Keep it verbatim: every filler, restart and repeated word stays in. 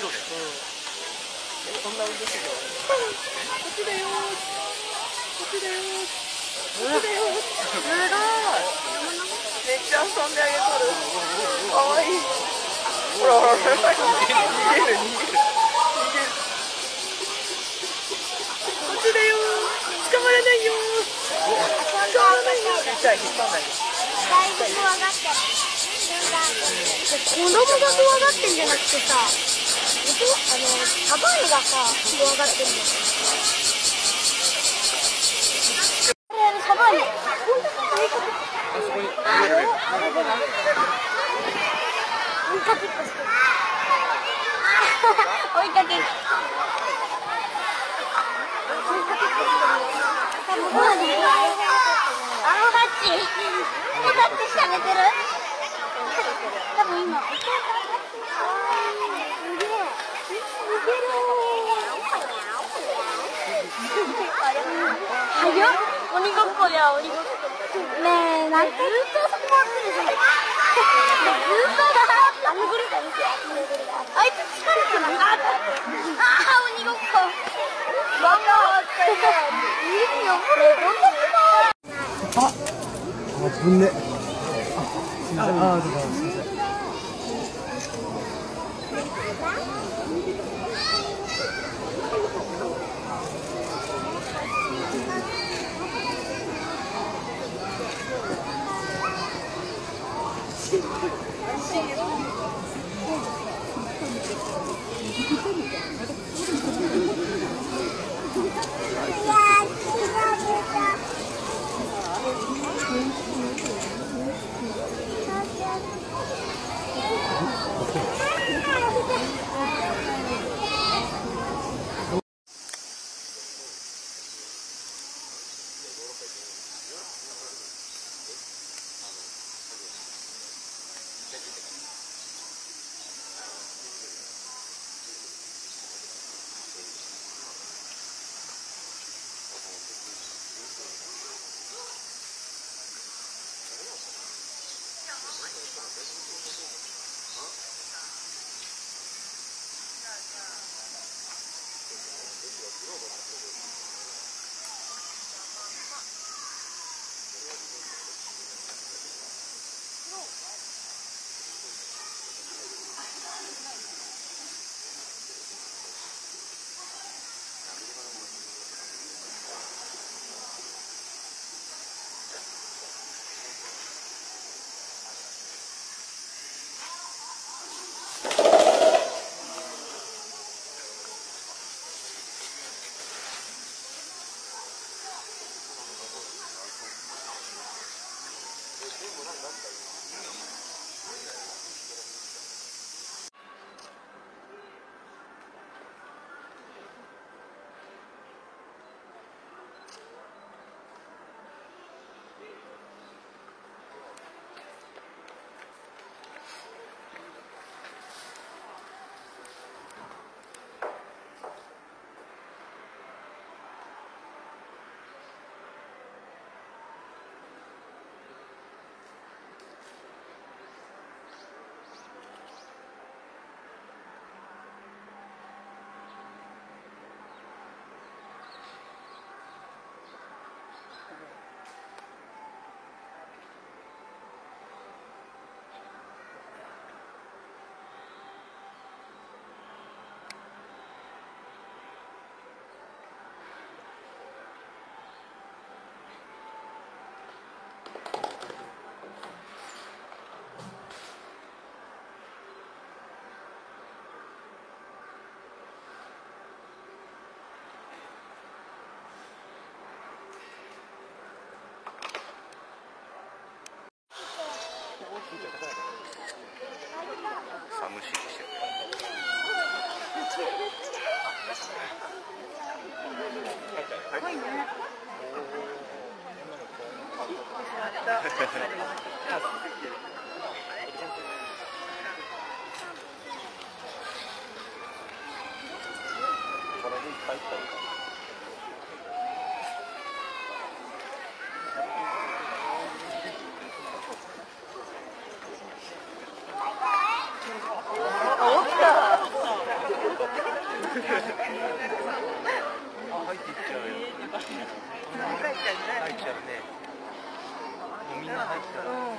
そうだよ。こんな運動してるよ。こっちだよ。こっちだよ。こっちだよ。すごい。めっちゃ遊んであげとる。可愛い。ほらほら。逃げる逃げる。じゃあ引っ張んないです。だいぶ怖がってる。子供が怖がってんじゃなくてさ、あのサバイがさ怖がってんだよ。サバイ。あそこに。追いかけっこしてる。追いかけっこ。もうだって下寝てる。多分今。早っ。鬼ごっこだよ、鬼ごっこ。ねえ、なんかずっとそこ回ってるじゃん。ずっと。あのゴリラ見て。あいつ力じゃない。ああ、鬼ごっこ。頑張って。家に登る。どんなすごい。あ。あ、ぶんね。あ、あ、あ、おお、来た。入っちゃうね。みんな入ったら。うん。